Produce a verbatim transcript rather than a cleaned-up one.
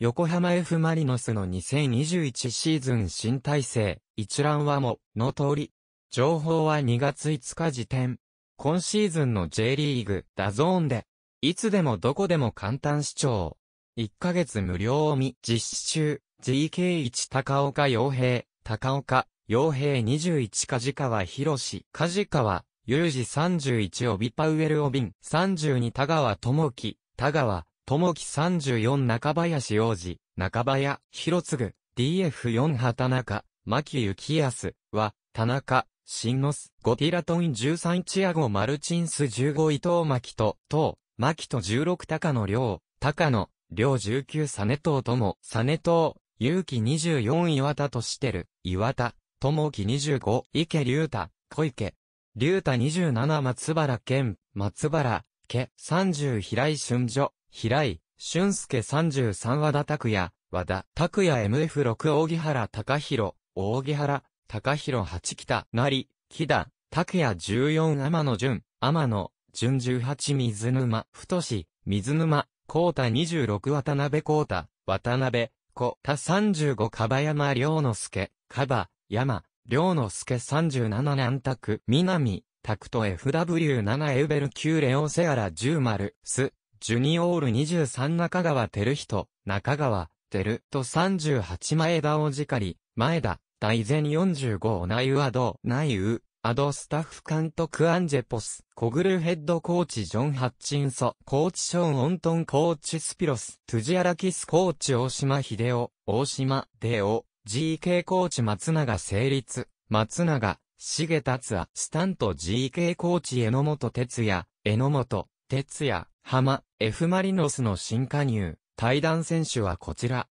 横浜 F マリノスのにせんにじゅういちシーズン新体制、一覧はもの通り。情報はにがついつか時点。今シーズンの J リーグ、ダゾーンで、いつでもどこでも簡単視聴。いっかげつ無料見実施中、ジーケーワン 高岡洋平、高岡洋平にじゅういち梶川博、梶川裕二さんじゅういちオビパウエルオビンさんじゅうに田川智樹、田川智樹さんじゅうよん中林洋二、中林博次、ディーエフよん 畑中、牧幸康は、田中、新ノス、ゴティラトインじゅうさんチアゴマルチンスじゅうご伊藤牧と、東、牧とじゅうろく高野亮、高野、亮じゅうきゅう実藤智、実藤、勇気にじゅうよん岩田としてる、岩田、智樹にじゅうご、池龍太、小池、龍太にじゅうなな松原健、松原、家、さんじゅう平井俊女、平井、俊介さんじゅうさん和田拓也、和田拓也 エムエフろく 扇原隆弘、扇原、高弘はち北成、木田、拓也じゅうよん天野淳、天野、淳じゅうはち水沼、太し、水沼、幸太にじゅうろく渡辺幸太、渡辺、小田さんじゅうご樺山良之助、樺、山、良之助さんじゅうなな南拓、南、拓と エフダブリューなな エウベルきゅうレオセアラじゅうマル、ス、ジュニオールにじゅうさん中川照人、中川、照とさんじゅうはち前田おじかり、前田、大前よんじゅうご内羽アド、内羽、アドスタッフ監督アンジェポス、コグルヘッドコーチジョン・ハッチンソ、コーチショーン・オントンコーチスピロス、トゥジアラキスコーチ大島秀夫、大島、デオ、ジーケー コーチ松永成立、松永、重達也、スタント ジーケー コーチ榎本哲也、榎本、哲也、浜、F マリノスの新加入、対談選手はこちら。